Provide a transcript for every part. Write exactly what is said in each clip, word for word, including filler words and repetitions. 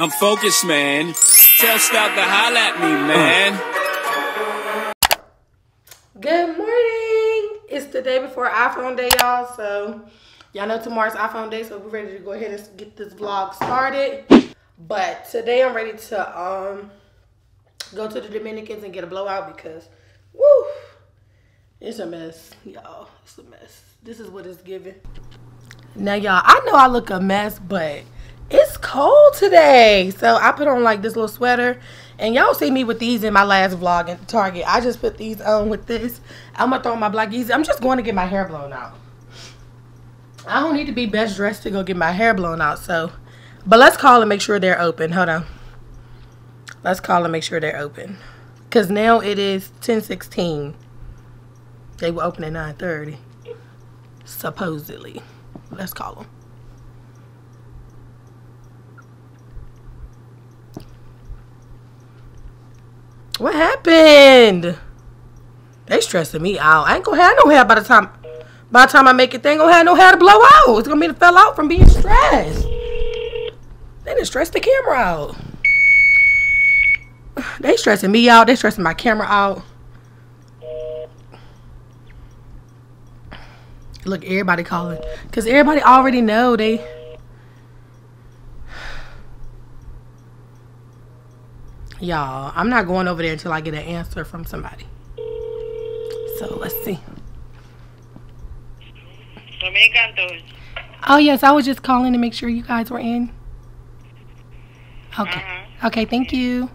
I'm focused, man. Tell Stout to holla at me, man. Good morning. It's the day before iPhone day, y'all. So y'all know tomorrow's iPhone day, so we're ready to go ahead and get this vlog started. But today I'm ready to um go to the Dominicans and get a blowout because woo, it's a mess, y'all. It's a mess. This is what it's giving. Now, y'all, I know I look a mess, but it's cold today, so I put on like this little sweater, and y'all see me with these in my last vlog at Target. I just put these on with this. I'm gonna throw on my black easy. I'm just going to get my hair blown out. I don't need to be best dressed to go get my hair blown out. So, but let's call and make sure they're open. Hold on, let's call and make sure they're open, cause now it is ten sixteen. They will open at nine thirty, supposedly. Let's call them. What happened? They stressing me out. I ain't gonna have no hair by the time by the time I make it. They ain't gonna have no hair to blow out. It's gonna be to fell out from being stressed. They done stressed the camera out. They stressing me out. They stressing my camera out. Look, everybody calling, cause everybody already know they. Y'all, I'm not going over there until I get an answer from somebody. So, let's see. Oh, yes. I was just calling to make sure you guys were in. Okay. Uh-huh. Okay, thank you.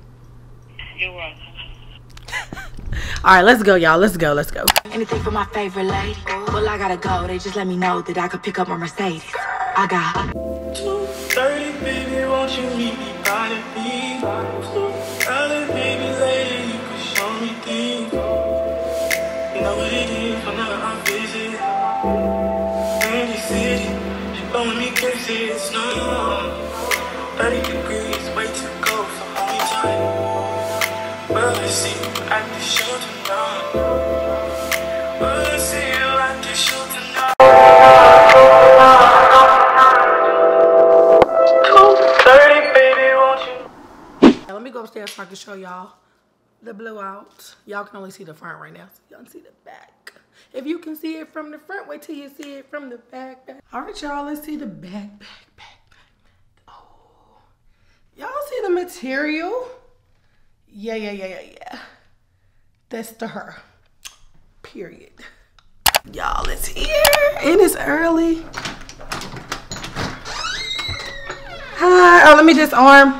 You're welcome. All right, let's go, y'all. Let's go. Let's go. Anything for my favorite lady. Well, I gotta go. They just let me know that I could pick up my Mercedes. I got two thirty, baby, won't you meet me by the beach? It's not long, thirty degrees, way to go for only time. Well, I see you at the show tonight. Well, I see you at the show tonight. two thirty, baby, won't you? Now, let me go upstairs so I can show y'all the blowout. Y'all can only see the front right now, so y'all can see the back. If you can see it from the front, wait till you see it from the back. back. All right, y'all, let's see the back, back, back, back. Oh, y'all see the material? Yeah, yeah, yeah, yeah, yeah. That's to her, period. Y'all, it's here, and it's early. Hi, oh, let me disarm.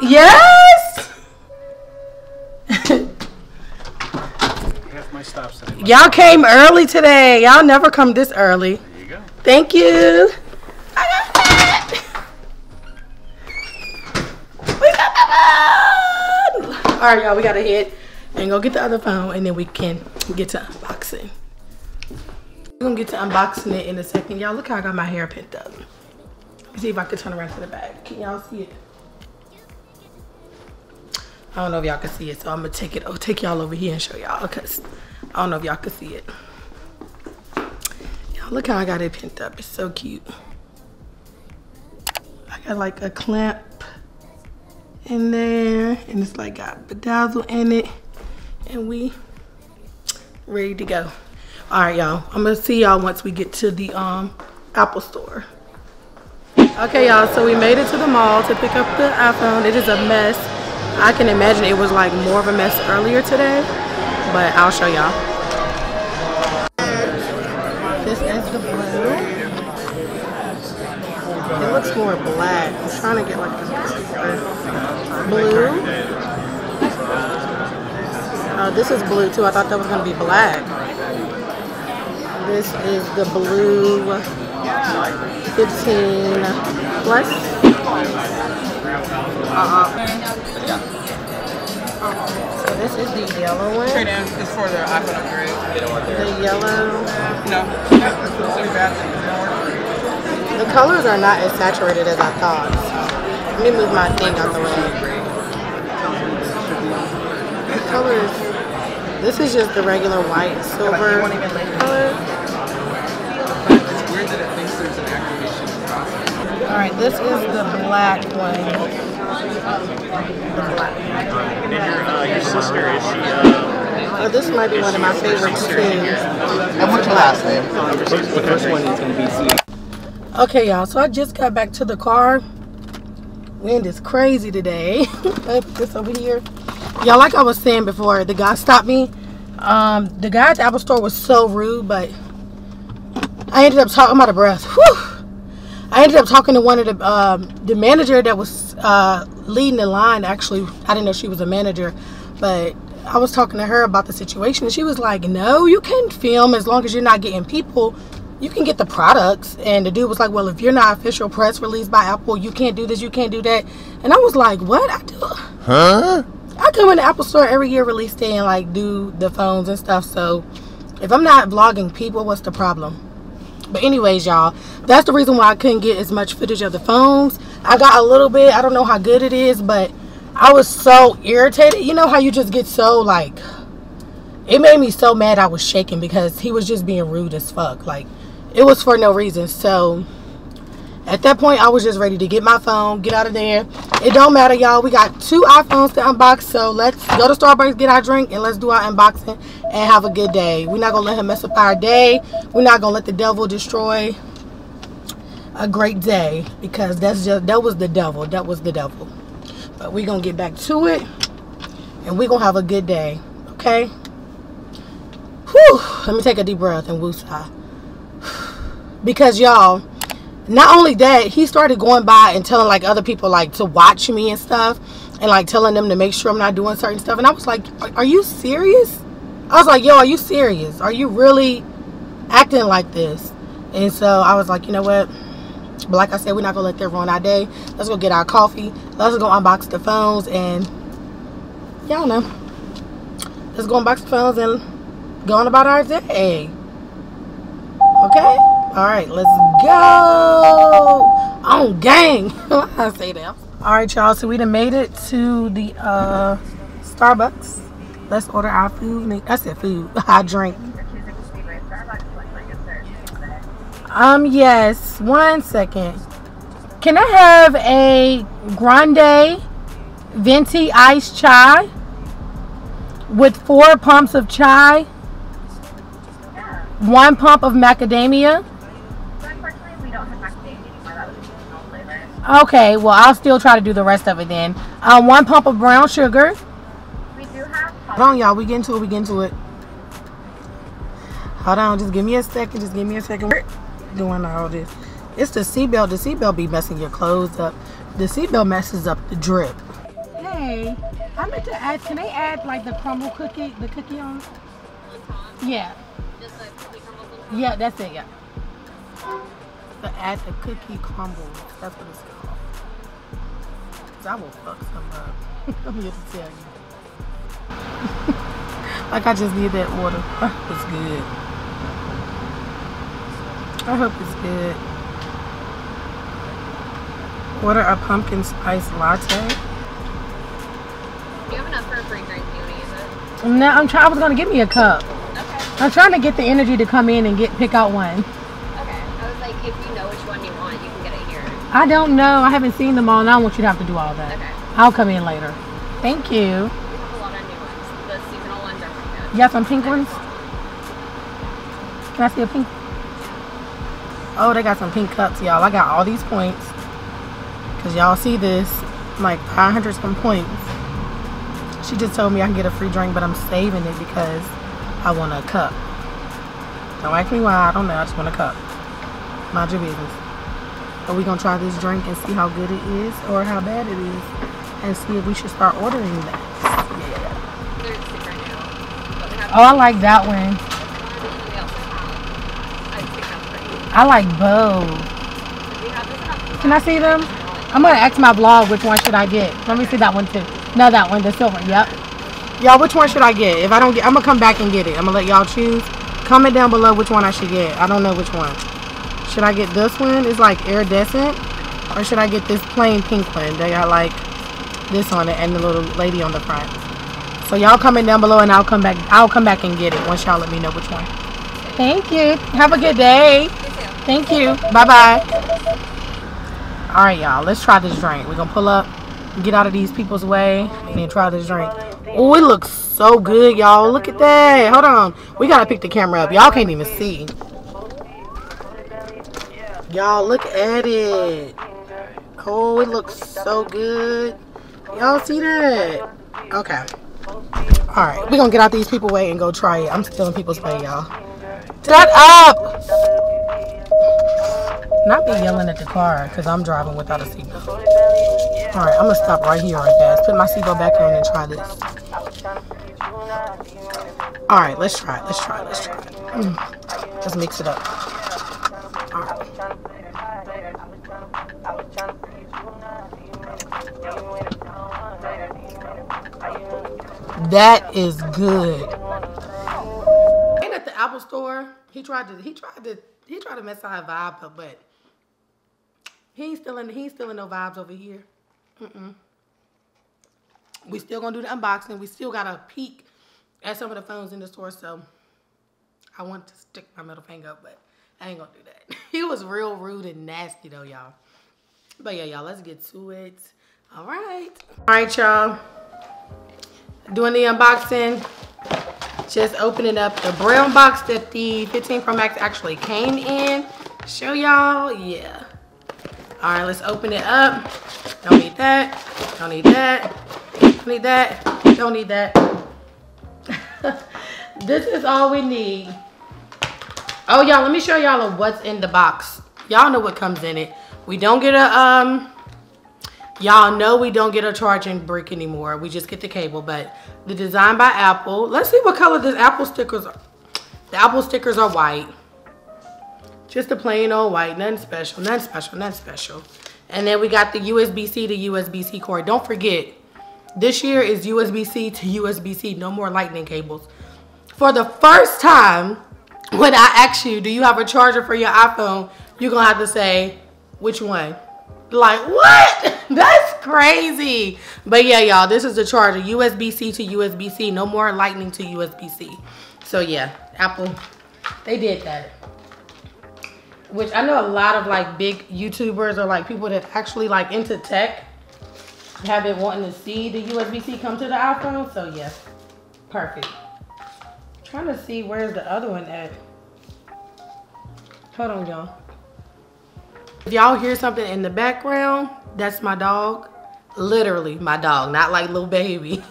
Yes! Y'all came early today. Y'all never come this early. There you go. Thank you. We got the phone. All right, y'all, we gotta hit and go get the other phone, and then we can get to unboxing. We're gonna get to unboxing it in a second. Y'all, look how I got my hair pinned up. Let's see if I can turn around to the back. Can y'all see it? I don't know if y'all can see it, so I'm gonna take it. Oh, take y'all over here and show y'all, cause I don't know if y'all can see it. Y'all, look how I got it pinned up. It's so cute. I got like a clamp in there, and it's like got bedazzle in it, and we ready to go. All right, y'all. I'm gonna see y'all once we get to the um Apple Store. Okay, y'all. So we made it to the mall to pick up the iPhone. It is a mess. I can imagine it was like more of a mess earlier today, but I'll show y'all. This is the blue. It looks more black. I'm trying to get like a blue. Oh, this is blue too. I thought that was gonna be black. This is the blue fifteen plus. Uh-huh. So this is the yellow one. Trade in is for their iPhone upgrade. They don't want their the yellow. No. The colors are not as saturated as I thought. Let me move my thing out the way. The colors. This is just the regular white, silver color. It's weird that it thinks there's an activation process. Alright, this is the black one. The black one. And your, uh, your sister, is she... Uh, oh, this might be one of my favorite too. And what's your last name? The first one is going to be C. Okay, y'all, so I just got back to the car. Wind is crazy today. This over here. Y'all, like I was saying before, the guy stopped me. Um, the guy at the Apple Store was so rude, but I ended up talking about a breath. Whew. I ended up talking to one of the um, the manager that was uh, leading the line. Actually, I didn't know she was a manager, but I was talking to her about the situation, and she was like, "No, you can film as long as you're not getting people. You can get the products." And the dude was like, "Well, if you're not official press release by Apple, you can't do this, you can't do that." And I was like, "What? I do? Huh? I go in the Apple Store every year release day and like do the phones and stuff. So if I'm not vlogging people, what's the problem?" But anyways, y'all, that's the reason why I couldn't get as much footage of the phones. I got a little bit. I don't know how good it is, but I was so irritated. You know how you just get so, like, it made me so mad I was shaking because he was just being rude as fuck. Like, it was for no reason. So, at that point, I was just ready to get my phone, get out of there. It don't matter, y'all. We got two iPhones to unbox, so let's go to Starbucks, get our drink, and let's do our unboxing and have a good day. We're not going to let him mess up our day. We're not going to let the devil destroy a great day because that's just that was the devil. That was the devil. But we're going to get back to it, and we're going to have a good day, okay? Whew. Let me take a deep breath and woosah. Because, y'all, not only that, he started going by and telling like other people like to watch me and stuff and like telling them to make sure I'm not doing certain stuff. And I was like, are, are you serious? I was like, yo, are you serious? Are you really acting like this? And so I was like, you know what? But like I said, we're not gonna let that ruin our day. Let's go get our coffee. Let's go unbox the phones and y'all know. Let's go unbox the phones and go on about our day. Okay? Alright, let's go on gang. I say that. Alright, y'all, so we done made it to the uh, Starbucks. Let's order our food. I said food, our drink. Um, yes, one second. Can I have a grande venti iced chai with four pumps of chai, one pump of macadamia? Okay, well, I'll still try to do the rest of it then. Uh, one pump of brown sugar. We do have... Hold on, y'all. We get into it. We get into it. Hold on. Just give me a second. Just give me a second. We're doing all this. It's the seatbelt. The seatbelt be messing your clothes up. The seatbelt messes up the drip. Hey, I meant to add... Can they add, like, the crumble cookie? The cookie on? Yeah. Just the cookie crumble cookie? Yeah, that's it, yeah. But add the cookie crumble. That's what it's called. Cause I will fuck some up. I'm here to tell you. Like I just need that water. I hope it's good. I hope it's good. Order a pumpkin spice latte. Do you have enough for a free drink? Do you want to use it? No, I'm trying. I was gonna give me a cup. Okay. I'm trying to get the energy to come in and get pick out one. If you know which one you want, you can get it here. I don't know. I haven't seen them all, and I don't want you to have to do all that. Okay. I'll come in later. Thank you. We have a lot of new ones. The seasonal ones are pretty good. Yeah, some pink ones? Can I see a pink? Oh, they got some pink cups, y'all. I got all these points. Because y'all see this, like five hundred some points. She just told me I can get a free drink, but I'm saving it because I want a cup. Don't ask me why. I don't know. I just want a cup. Mind your business. But we gonna try this drink and see how good it is or how bad it is and see if we should start ordering that. Yeah. They're sick right now. Oh, I like that one. I like both. Can I see them? I'm gonna ask my vlog which one should I get. Let me see that one too. No, that one, the silver. Yep. Y'all, which one should I get? If I don't get, I'm gonna come back and get it. I'm gonna let y'all choose. Comment down below which one I should get. I don't know which one. Should I get this one? It's like iridescent. Or should I get this plain pink one? They got like this on it and the little lady on the front. So y'all comment down below and I'll come back. I'll come back and get it once y'all let me know which one. Thank you. Have a good day. Thank you. Bye-bye. Alright, y'all. Let's try this drink. We're going to pull up, get out of these people's way, and try this drink. Oh, it looks so good, y'all. Look at that. Hold on. We got to pick the camera up. Y'all can't even see. Y'all, look at it. Oh, it looks so good. Y'all see that? Okay. Alright. We're going to get out these people's way and go try it. I'm still in people's way, y'all. Shut up! Not be yelling at the car because I'm driving without a seatbelt. Alright, I'm going to stop right here right fast. Put my seatbelt back on and try this. Alright, let's try it. Let's try it. Let's try it. Mm. Just mix it up. Alright. That is good. And at the Apple Store, he tried to, he tried to, he tried to mess our vibe up, but he ain't stealing, he ain't stealing no vibes over here. Mm-mm. We still gonna do the unboxing. We still gotta peek at some of the phones in the store, so I want to stick my middle finger up, but I ain't gonna do that. He was real rude and nasty though, y'all. But yeah, y'all, let's get to it. All right. All right, y'all. Doing the unboxing. Just opening up the brown box that the fifteen Pro Max actually came in. Show y'all, yeah. All right, let's open it up. Don't need that, don't need that, don't need that, don't need that. This is all we need. Oh, y'all, let me show y'all what's in the box. Y'all know what comes in it. We don't get a, um, y'all know we don't get a charging brick anymore. We just get the cable, but the design by Apple. Let's see what color this Apple stickers are. The Apple stickers are white. Just a plain old white, nothing special, nothing special, nothing special. And then we got the U S B C to U S B C cord. Don't forget, this year is U S B C to U S B C, no more lightning cables. For the first time, when I ask you, do you have a charger for your iPhone? You're gonna have to say, which one? Like, what? That's crazy. But yeah, y'all, this is the charger. U S B C to U S B C. No more lightning to U S B C. So yeah, Apple, they did that. Which I know a lot of like big YouTubers or like people that actually like into tech have been wanting to see the U S B C come to the iPhone. So yeah, perfect. I'm trying to see where's the other one at. Hold on, y'all. If y'all hear something in the background, that's my dog. Literally my dog, not like little baby.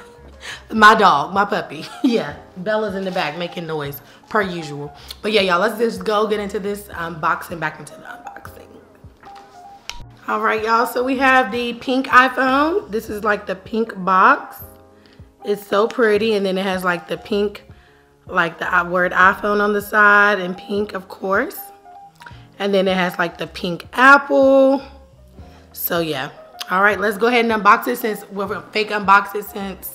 My dog, my puppy. Yeah, Bella's in the back making noise per usual. But yeah, y'all, let's just go get into this unboxing, back into the unboxing. All right, y'all, so we have the pink iPhone. This is like the pink box. It's so pretty, and then it has like the pink, like the word iPhone on the side, and pink, of course. And then it has like the pink apple. So yeah. All right, let's go ahead and unbox it since we're well, fake unbox it since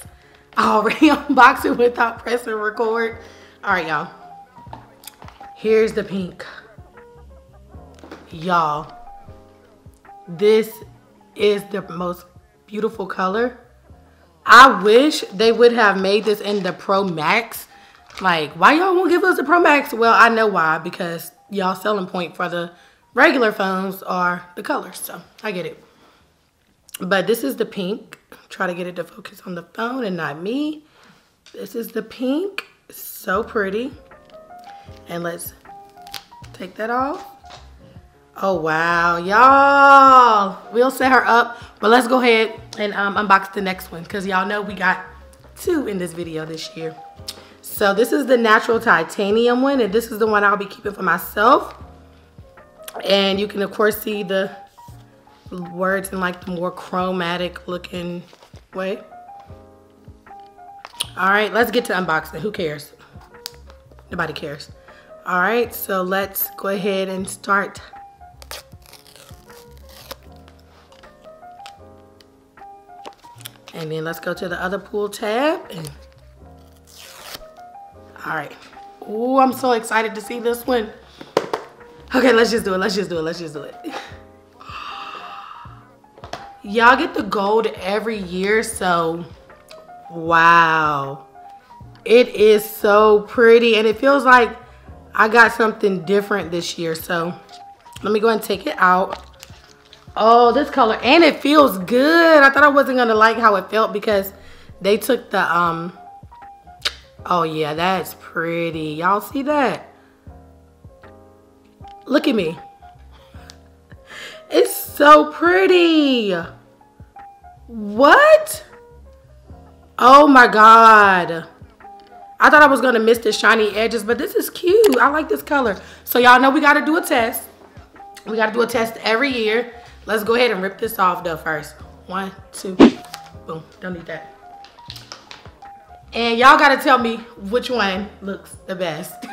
I already unboxed it without pressing record. All right, y'all. Here's the pink. Y'all, this is the most beautiful color. I wish they would have made this in the Pro Max. Like, why y'all won't give us the Pro Max? Well, I know why, because y'all selling point for the regular phones are the colors, so I get it. But this is the pink. Try to get it to focus on the phone and not me. This is the pink. It's so pretty. And let's take that off. Oh wow, y'all, we'll set her up, but let's go ahead and um, unbox the next one, because y'all know we got two in this video this year. So this is the Natural Titanium one, and this is the one I'll be keeping for myself. And you can, of course, see the words in like the more chromatic looking way. All right, let's get to unboxing. Who cares? Nobody cares. All right, so let's go ahead and start. And then let's go to the other pool tab. And all right. Oh, I'm so excited to see this one. Okay, let's just do it. Let's just do it. Let's just do it. Y'all get the gold every year, so wow. It is so pretty, and it feels like I got something different this year. So let me go and take it out. Oh, this color. And it feels good. I thought I wasn't going to like how it felt because they took the, um, oh yeah, that's pretty. Y'all see that? Look at me. It's so pretty. What? Oh my God. I thought I was going to miss the shiny edges, but this is cute. I like this color. So y'all know we got to do a test. We got to do a test every year. Let's go ahead and rip this off though first. One, two, boom. Don't need that. And y'all got to tell me which one looks the best.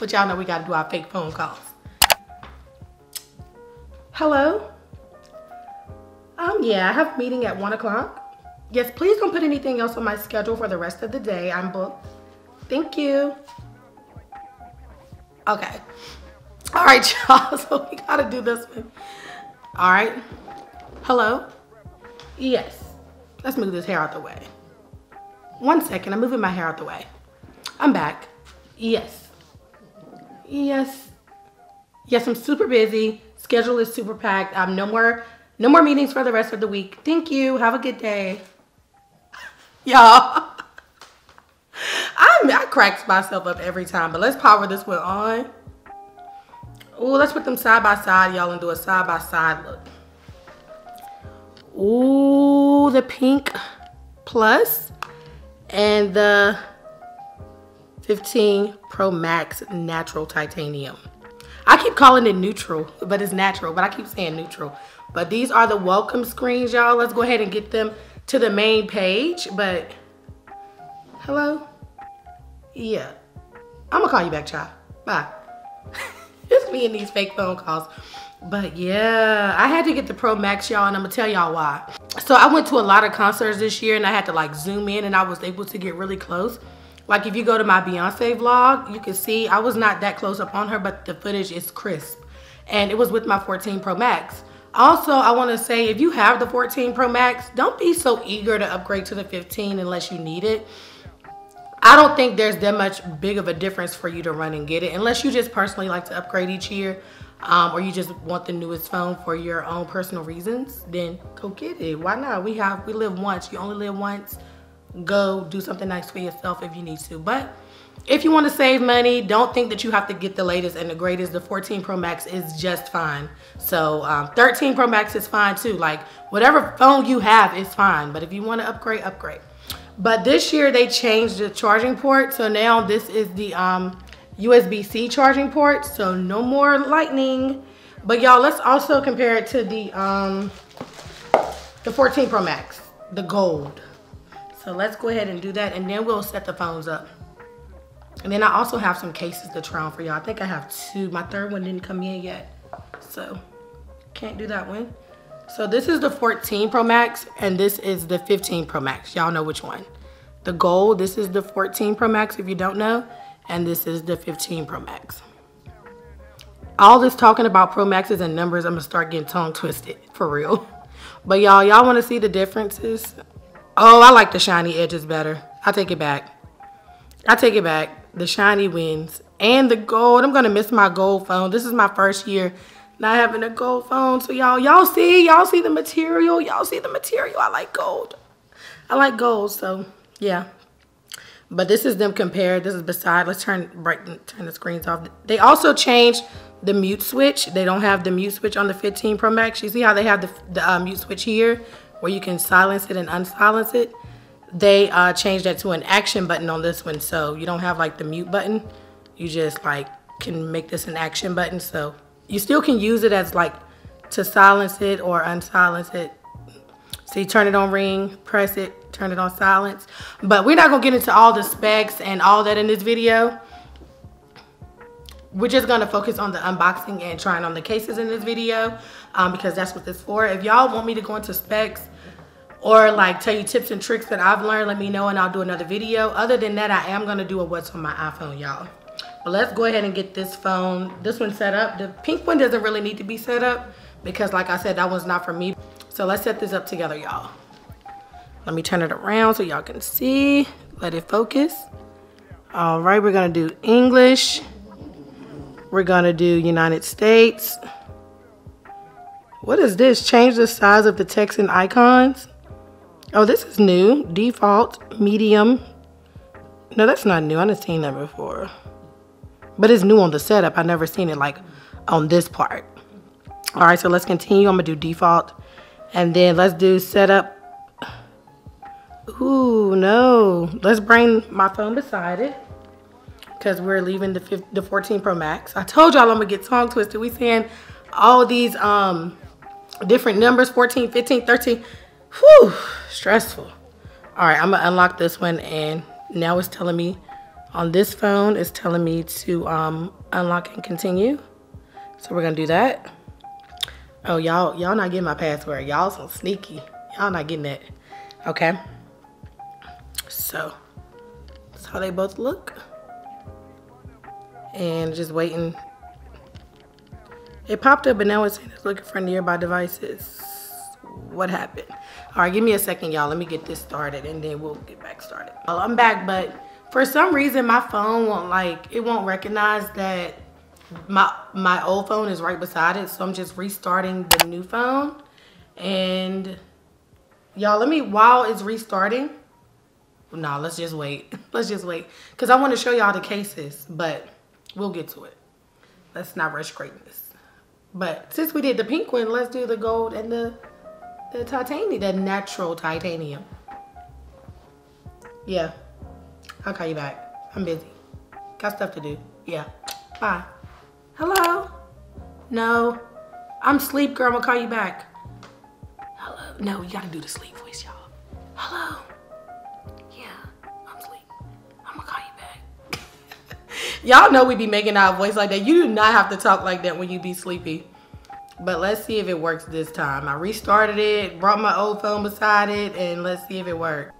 But y'all know we got to do our fake phone calls. Hello? Um, yeah, I have a meeting at one o'clock. Yes, please don't put anything else on my schedule for the rest of the day. I'm booked. Thank you. Okay. All right, y'all. So we got to do this one. All right. Hello? Yes. Let's move this hair out the way. One second. I'm moving my hair out the way. I'm back. Yes. Yes. Yes, I'm super busy. Schedule is super packed. I'm no more... No more meetings for the rest of the week. Thank you. Have a good day. Y'all. I, I cracks myself up every time, but let's power this one on. Ooh, let's put them side by side, y'all, and do a side by side look. Ooh, the pink plus and the fifteen Pro Max Natural Titanium. I keep calling it neutral, but it's natural, but I keep saying neutral. But these are the welcome screens, y'all. Let's go ahead and get them to the main page. But, hello? Yeah. I'm going to call you back, child. Bye. It's me and these fake phone calls. But, yeah. I had to get the Pro Max, y'all, and I'm going to tell y'all why. So, I went to a lot of concerts this year, and I had to, like, zoom in, and I was able to get really close. Like, if you go to my Beyoncé vlog, you can see I was not that close up on her, but the footage is crisp. And it was with my fourteen Pro Max. Also, I want to say if you have the fourteen Pro Max, don't be so eager to upgrade to the fifteen unless you need it. I don't think there's that much big of a difference for you to run and get it unless you just personally like to upgrade each year um, or you just want the newest phone for your own personal reasons, then go get it. Why not? We have, we live once. You only live once. Go do something nice for yourself if you need to. But if you want to save money, don't think that you have to get the latest and the greatest. The fourteen Pro Max is just fine. So um, thirteen Pro Max is fine too. Like whatever phone you have is fine. But if you want to upgrade, upgrade. But this year they changed the charging port. So now this is the um, U S B C charging port. So no more lightning. But y'all, let's also compare it to the um, the fourteen Pro Max, the gold. So let's go ahead and do that. And then we'll set the phones up. And then I also have some cases to try on for y'all. I think I have two. My third one didn't come in yet. So can't do that one. So this is the fourteen Pro Max and this is the fifteen Pro Max. Y'all know which one. The gold, this is the fourteen Pro Max if you don't know. And this is the fifteen Pro Max. All this talking about Pro Maxes and numbers, I'm going to start getting tongue twisted for real. But y'all, y'all want to see the differences? Oh, I like the shiny edges better. I take it back. I take it back. The shiny wins. And the gold. I'm going to miss my gold phone. This is my first year not having a gold phone. So, y'all, y'all see? Y'all see the material? Y'all see the material? I like gold. I like gold. So, yeah. But this is them compared. This is beside. Let's turn, brighten, turn the screens off. They also changed the mute switch. They don't have the mute switch on the fifteen Pro Max. You see how they have the, the uh, mute switch here where you can silence it and unsilence it? They uh, changed that to an action button on this one. So you don't have like the mute button. You just like can make this an action button. So you still can use it as like to silence it or unsilence it. So you turn it on ring, press it, turn it on silence. But we're not going to get into all the specs and all that in this video. We're just going to focus on the unboxing and trying on the cases in this video um, because that's what this is for. If y'all want me to go into specs, or like tell you tips and tricks that I've learned, let me know and I'll do another video. Other than that, I am gonna do a what's on my iPhone, y'all. But let's go ahead and get this phone, this one set up. The pink one doesn't really need to be set up because like I said, that one's not for me. So let's set this up together, y'all. Let me turn it around so y'all can see. Let it focus. All right, we're gonna do English. We're gonna do United States. What is this? Change the size of the text and icons. Oh, this is new. Default, medium. No, that's not new. I didn't seen that before. But it's new on the setup. I've never seen it like on this part. All right, so let's continue. I'm going to do default. And then let's do setup. Ooh, no. Let's bring my phone beside it. Because we're leaving the fourteen Pro Max. I told y'all I'm going to get tongue twisted. We seeing all these um, different numbers. fourteen, fifteen, thirteen. Whew, stressful. All right, I'm going to unlock this one. And now it's telling me on this phone, it's telling me to um, unlock and continue. So we're going to do that. Oh, y'all y'all not getting my password. Y'all so sneaky. Y'all not getting it. Okay. So that's how they both look. And just waiting. It popped up, but now it's looking for nearby devices. What happened? All right, give me a second, y'all. Let me get this started, and then we'll get back started. Well, I'm back, but for some reason, my phone won't like it won't recognize that my my old phone is right beside it. So I'm just restarting the new phone, and y'all, let me while it's restarting. No, nah, let's just wait. Let's just wait, cause I want to show y'all the cases, but we'll get to it. Let's not rush greatness. But since we did the pink one, let's do the gold and the the titanium, the natural titanium. Yeah, I'll call you back. I'm busy. Got stuff to do. Yeah, bye. Hello? No, I'm asleep, girl. I'm gonna call you back. Hello? No, you gotta do the sleep voice, y'all. Hello? Y'all know we be making our voice like that. You do not have to talk like that when you be sleepy. But let's see if it works this time. I restarted it, brought my old phone beside it, and let's see if it worked.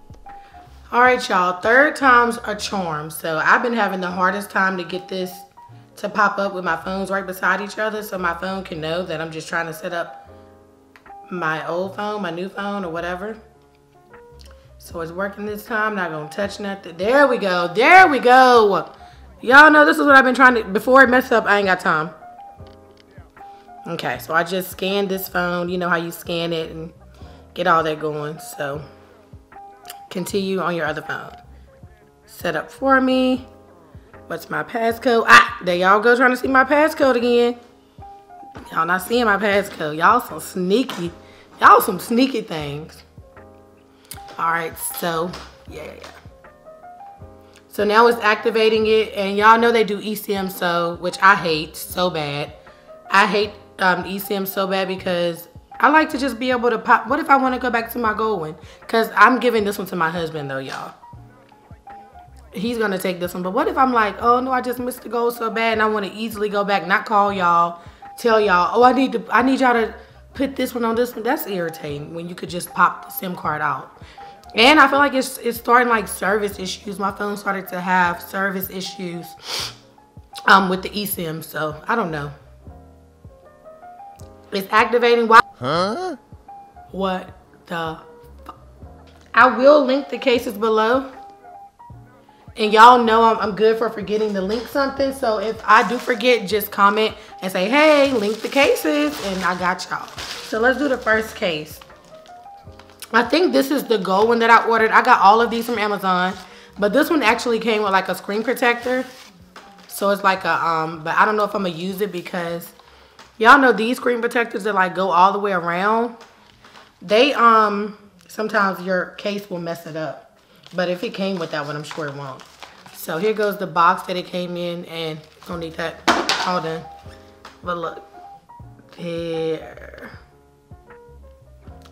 All right, y'all. Third time's a charm. So I've been having the hardest time to get this to pop up with my phones right beside each other so my phone can know that I'm just trying to set up my old phone, my new phone, or whatever. So it's working this time. Not going to touch nothing. There we go. There we go. Y'all know this is what I've been trying to, before it messed up, I ain't got time. Okay, so I just scanned this phone. You know how you scan it and get all that going. So continue on your other phone. Set up for me. What's my passcode? Ah, there y'all go trying to see my passcode again. Y'all not seeing my passcode. Y'all some sneaky. Y'all some sneaky things. All right, so yeah, yeah, yeah. So now it's activating it, and y'all know they do eSIM, so, which I hate so bad. I hate um, eSIM so bad because I like to just be able to pop. What if I want to go back to my gold one? Because I'm giving this one to my husband, though, y'all. He's going to take this one. But what if I'm like, oh, no, I just missed the gold so bad, and I want to easily go back, not call y'all, tell y'all, oh, I need to, I need y'all to put this one on this one. That's irritating when you could just pop the SIM card out. And I feel like it's, it's starting like service issues. My phone started to have service issues um, with the eSIM. So I don't know. It's activating. Why? Huh? What the fuck? I will link the cases below. And y'all know I'm, I'm good for forgetting to link something. So if I do forget, just comment and say, hey, link the cases. And I got y'all. So let's do the first case. I think this is the gold one that I ordered. I got all of these from Amazon, but this one actually came with like a screen protector. So it's like a, um, but I don't know if I'm gonna use it because y'all know these screen protectors that like go all the way around. They, um, sometimes your case will mess it up, but if it came with that one, I'm sure it won't. So here goes the box that it came in, and don't need that all done. But look, there.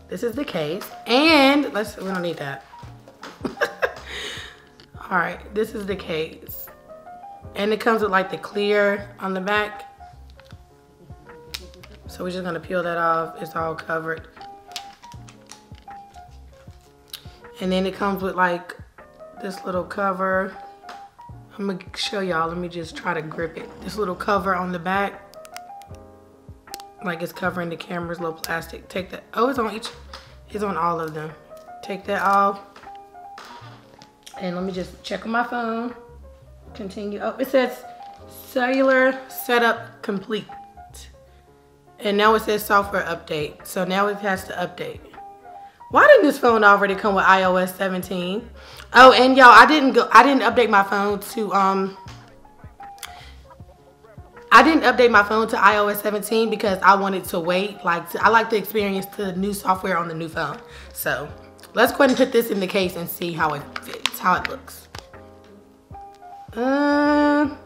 This is the case, and let's, we don't need that. All right, this is the case. And it comes with like the clear on the back. So we're just gonna peel that off. It's all covered. And then it comes with like this little cover. I'm gonna show y'all, let me just try to grip it. This little cover on the back. Like it's covering the camera's little plastic. Take that. Oh, it's on each. It's on all of them. Take that off. And let me just check on my phone. Continue. Oh, it says cellular setup complete. And now it says software update. So now it has to update. Why didn't this phone already come with i O S seventeen? Oh, and y'all, I didn't go. I didn't update my phone to um. I didn't update my phone to i O S seventeen because I wanted to wait. Like to, I like to experience the new software on the new phone. So let's go ahead and put this in the case and see how it fits, how it looks. Um,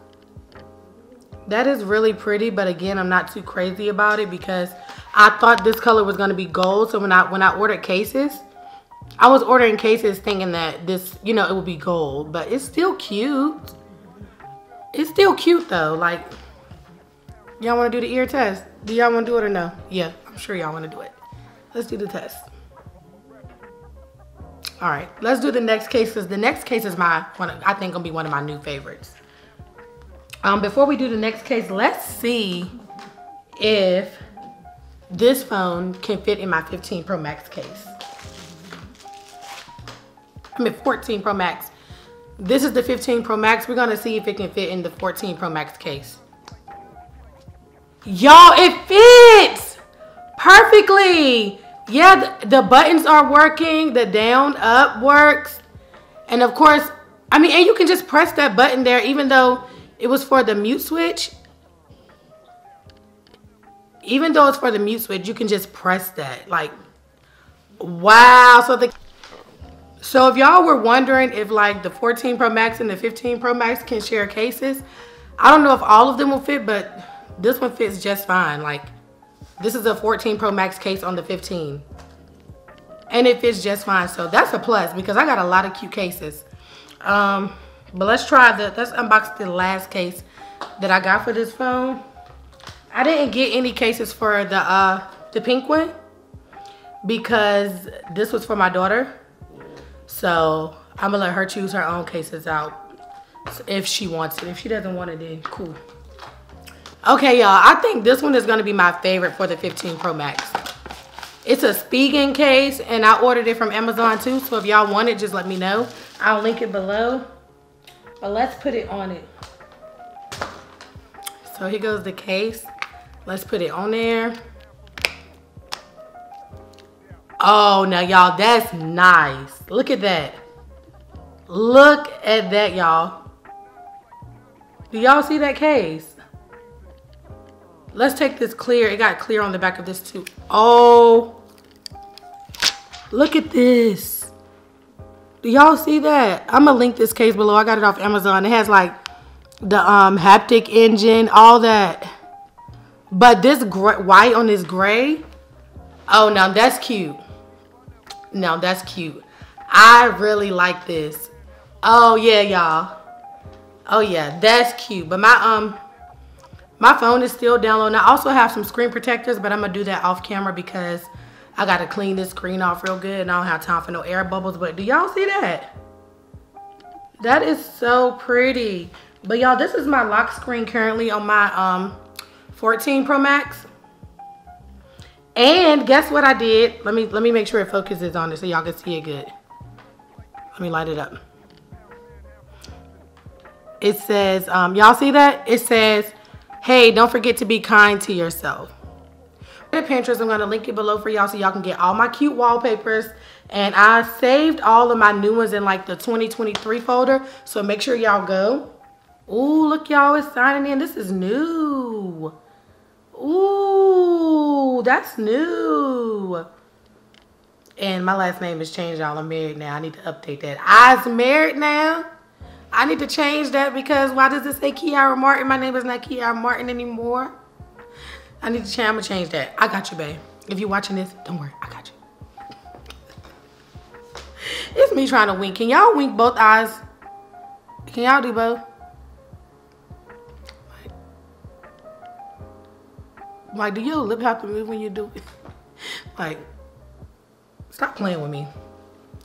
that is really pretty, but again, I'm not too crazy about it because I thought this color was going to be gold, so when I when I ordered cases, I was ordering cases thinking that this, you know, it would be gold, but it's still cute. It's still cute though. Like, y'all want to do the ear test? Do y'all want to do it or no? Yeah, I'm sure y'all want to do it. Let's do the test. All right, let's do the next case because the next case is my one. I think gonna be one of my new favorites. Um, before we do the next case, let's see if this phone can fit in my fifteen Pro Max case. I mean fourteen Pro Max. This is the fifteen Pro Max. We're gonna see if it can fit in the fourteen Pro Max case. Y'all, it fits perfectly. Yeah, the, the buttons are working. The down, up works. And of course, I mean, and you can just press that button there even though it was for the mute switch. Even though it's for the mute switch, you can just press that. Like, wow. So the so if y'all were wondering if like the fourteen Pro Max and the fifteen Pro Max can share cases, I don't know if all of them will fit, but this one fits just fine. Like, this is a fourteen Pro Max case on the fifteen. And it fits just fine. So that's a plus because I got a lot of cute cases. Um, but let's try the let's unbox the last case that I got for this phone. I didn't get any cases for the uh, the pink one because this was for my daughter. So I'm gonna let her choose her own cases out if she wants it. If she doesn't want it, then cool. Okay, y'all, I think this one is gonna be my favorite for the fifteen Pro Max. It's a Spigen case and I ordered it from Amazon too. So if y'all want it, just let me know. I'll link it below. But let's put it on it. So here goes the case. Let's put it on there. Oh, now y'all, that's nice. Look at that. Look at that, y'all. Do y'all see that case? Let's take this clear. It got clear on the back of this too. Oh, look at this. Do y'all see that? I'm gonna link this case below. I got it off Amazon. It has like the um, haptic engine, all that. But this gray, white on this gray. Oh, now that's cute. Now that's cute. I really like this. Oh yeah, y'all. Oh yeah, that's cute. But my um, my phone is still downloading. I also have some screen protectors, but I'm gonna do that off camera because I gotta clean this screen off real good, and I don't have time for no air bubbles. But do y'all see that? That is so pretty. But y'all, this is my lock screen currently on my um, fourteen Pro Max. And guess what I did? Let me let me make sure it focuses on it so y'all can see it good. Let me light it up. It says, um, y'all see that? It says, hey, don't forget to be kind to yourself. At Pinterest, I'm gonna link it below for y'all so y'all can get all my cute wallpapers. And I saved all of my new ones in like the twenty twenty-three folder. So make sure y'all go. Ooh, look, y'all, it's signing in. This is new. Ooh, that's new. And my last name has changed, y'all. I'm married now. I need to update that. I's married now. I need to change that because why does it say Kierra Martin? My name is not Kierra Martin anymore. I need to change. I'm going to change that. I got you, babe. If you're watching this, don't worry. I got you. It's me trying to wink. Can y'all wink both eyes? Can y'all do both? Like, do your lip have to move when you do it? Like, stop playing with me.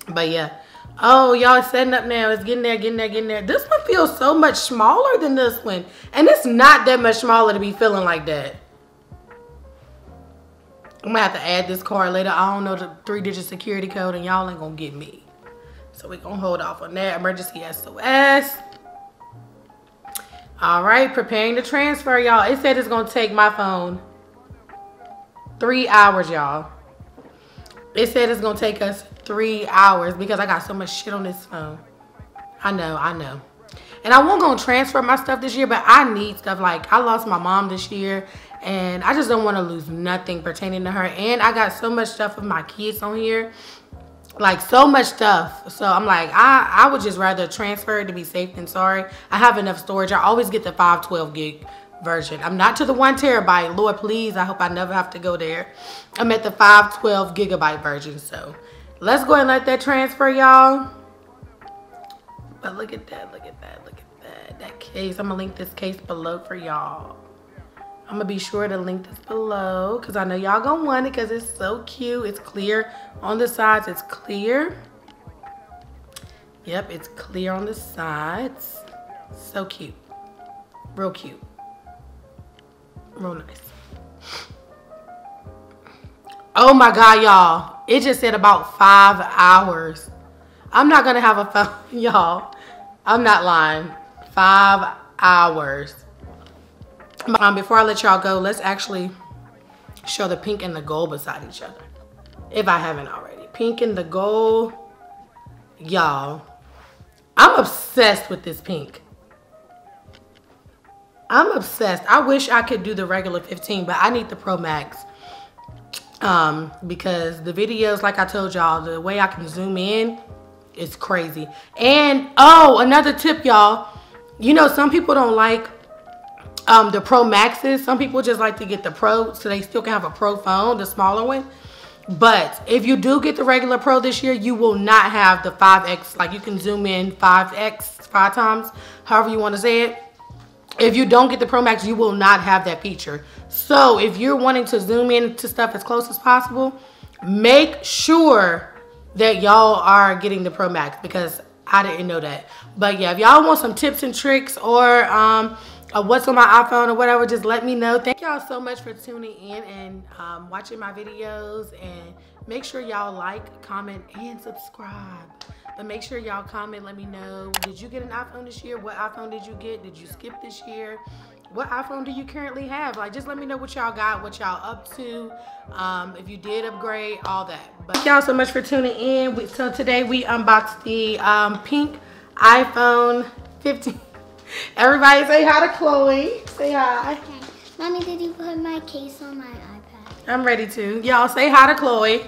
But yeah. Oh, y'all, it's setting up now. It's getting there, getting there, getting there. This one feels so much smaller than this one. And it's not that much smaller to be feeling like that. I'm going to have to add this card later. I don't know the three-digit security code, and y'all ain't going to get me. So we're going to hold off on that. Emergency S O S. All right, preparing to transfer, y'all. It said it's going to take my phone Three hours, y'all. It said it's gonna take us three hours because I got so much shit on this phone. I know, I know. And I won't gonna transfer my stuff this year, but I need stuff. Like, I lost my mom this year, and I just don't want to lose nothing pertaining to her. And I got so much stuff of my kids on here. Like, so much stuff. So I'm like, I, I would just rather transfer it to be safe than sorry. I have enough storage. I always get the five twelve gig version. I'm not to the one terabyte. Lord, please, I hope I never have to go there. I'm at the five twelve gigabyte version. So let's go ahead and let that transfer, y'all. But look at that, look at that, look at that. That case, I'm gonna link this case below for y'all. I'm gonna be sure to link this below because I know y'all gonna want it because it's so cute. It's clear on the sides, it's clear. Yep, it's clear on the sides. So cute, real cute, real nice. Oh my God, y'all. It just said about five hours. I'm not gonna have a phone, y'all. I'm not lying. Five hours. Um, before I let y'all go, let's actually show the pink and the gold beside each other, if I haven't already. Pink and the gold, y'all. I'm obsessed with this pink. I'm obsessed. I wish I could do the regular fifteen, but I need the Pro Max. Um, because the videos, like I told y'all, the way I can zoom in is crazy. And, oh, another tip, y'all. You know, some people don't like um, the Pro Maxes. Some people just like to get the Pro so they still can have a Pro phone, the smaller one. But if you do get the regular Pro this year, you will not have the five X. Like, you can zoom in five X, five times, however you want to say it. If you don't get the Pro Max, you will not have that feature. So if you're wanting to zoom in to stuff as close as possible, make sure that y'all are getting the Pro Max because I didn't know that. But yeah, if y'all want some tips and tricks or um, a what's on my iPhone or whatever, just let me know. Thank y'all so much for tuning in and um, watching my videos. And make sure y'all like, comment, and subscribe. But make sure y'all comment, let me know, did you get an iPhone this year? What iPhone did you get? Did you skip this year? What iPhone do you currently have? Like, just let me know what y'all got, what y'all up to, um, if you did upgrade, all that. But thank y'all so much for tuning in. We, so today we unboxed the um, pink iPhone fifteen. Everybody say hi to Chloe. Say hi. Okay. Mommy, did you put my case on my iPad? I'm ready to. Y'all say hi to Chloe.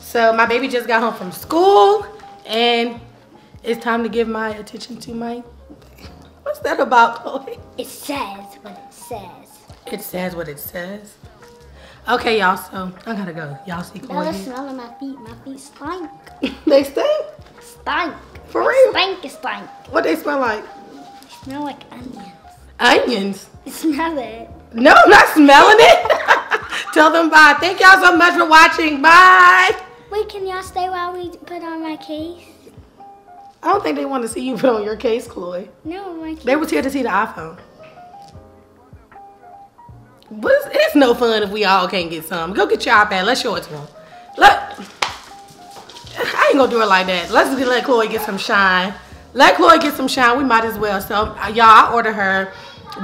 So my baby just got home from school. And it's time to give my attention to my, what's that about, Chloe? It says what it says. It says what it says. Okay, y'all, so I gotta go. Y'all see Chloe? Now the smell of my feet. My feet stink. They stink? Stink. For real? Stink, stink. What they smell like? They smell like onions. Onions? You smell it. No, I'm not smelling it. Tell them bye. Thank y'all so much for watching. Bye. Wait, can y'all stay while we put on my case? I don't think they want to see you put on your case, Chloe. No, my case. They were here to see the iPhone. But it's, it's no fun if we all can't get some. Go get your iPad. Let's show it to them. Look. I ain't going to do it like that. Let's just let Chloe get some shine. Let Chloe get some shine. We might as well. So, y'all, I ordered her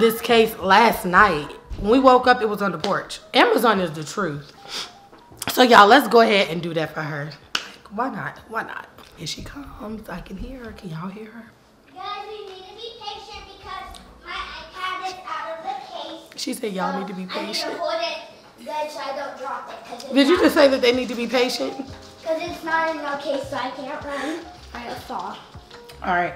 this case last night. When we woke up, it was on the porch. Amazon is the truth. So, y'all, let's go ahead and do that for her. Like, why not? Why not? Here she comes. I can hear her. Can y'all hear her? Guys, we need to be patient because my iPad is out of the case. She said y'all so need to be patient. I need to hold it good so I don't drop it. Did you just say that they need to be patient? Because it's not in the case, so I can't run. All right, let's all. All right.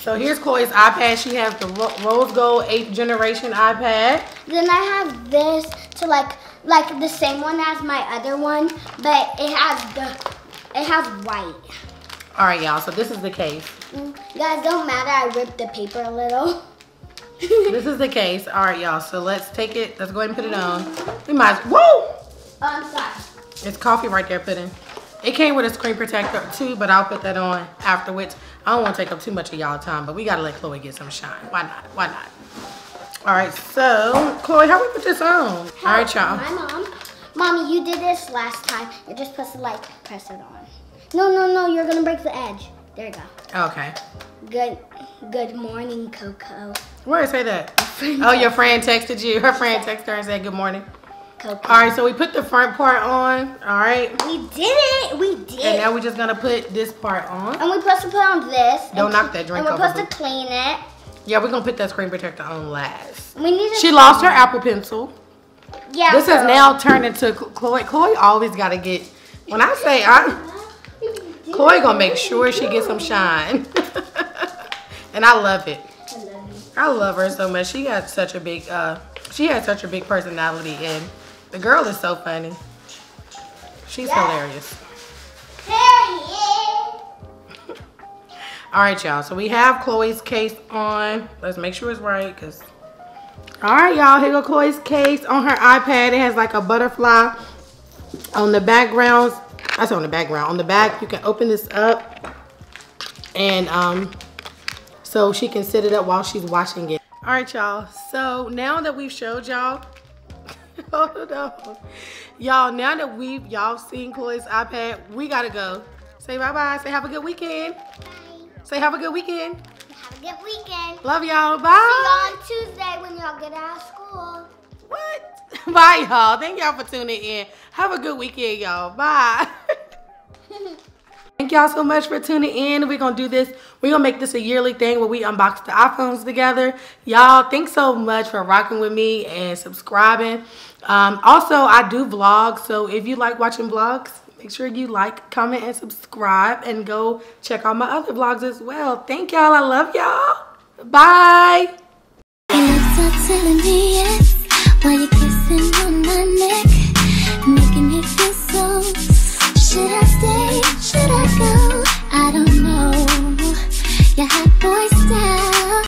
So, here's Chloe's iPad. She has the Rose Gold eighth generation iPad. Then I have this to, like, like the same one as my other one, but it has the, it has white. All right, y'all. So this is the case. Mm, guys, don't matter. I ripped the paper a little. This is the case. All right, y'all. So let's take it. Let's go ahead and put it on. We might. Whoa! Oh, I'm sorry. It's coffee right there. Put in. It came with a screen protector too, but I'll put that on afterwards. I don't want to take up too much of y'all time, but we gotta let Chloe get some shine. Why not? Why not? All right, so, Chloe, how we put this on? How, all right, y'all. My mom. Mommy, you did this last time. You're just supposed to, like, press it on. No, no, no, you're going to break the edge. There you go. Okay. Good good morning, Coco. Where did I say that? Oh, your friend texted you. Her friend texted her and said good morning. Coconut. All right, so we put the front part on. All right. We did it. We did. And now we're just gonna put this part on. And we're supposed to put on this. Don't knock that drink over. And we're supposed to clean it. Yeah, we're gonna put that screen protector on last. We need. She lost her Apple Pencil. Yeah. This has now turned into Chloe. Chloe always gotta get. When I say I, Chloe gonna make sure she gets some shine. And I love it. I love it. I love her so much. She got such a big. Uh, she had such a big personality and. The girl is so funny. She's yeah. hilarious. All right, y'all. So we have Chloe's case on. Let's make sure it's right. Cause... All right, y'all. Here go Chloe's case on her iPad. It has like a butterfly on the background. That's on the background. On the back, you can open this up. And um, so she can sit it up while she's watching it. All right, y'all. So now that we've showed y'all. Hold on. Y'all, now that we've y'all seen Chloe's iPad, we gotta go. Say bye-bye. Say have a good weekend. Bye. Say have a good weekend. Have a good weekend. Love y'all. Bye. See y'all on Tuesday when y'all get out of school. What? Bye, y'all. Thank y'all for tuning in. Have a good weekend, y'all. Bye. Thank y'all so much for tuning in. We're gonna do this. We're gonna make this a yearly thing where we unbox the iPhones together. Y'all, thanks so much for rocking with me and subscribing. Um, also, I do vlogs, so if you like watching vlogs, make sure you like, comment, and subscribe, and go check out my other vlogs as well. Thank y'all. I love y'all. Bye. Should I